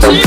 Listen to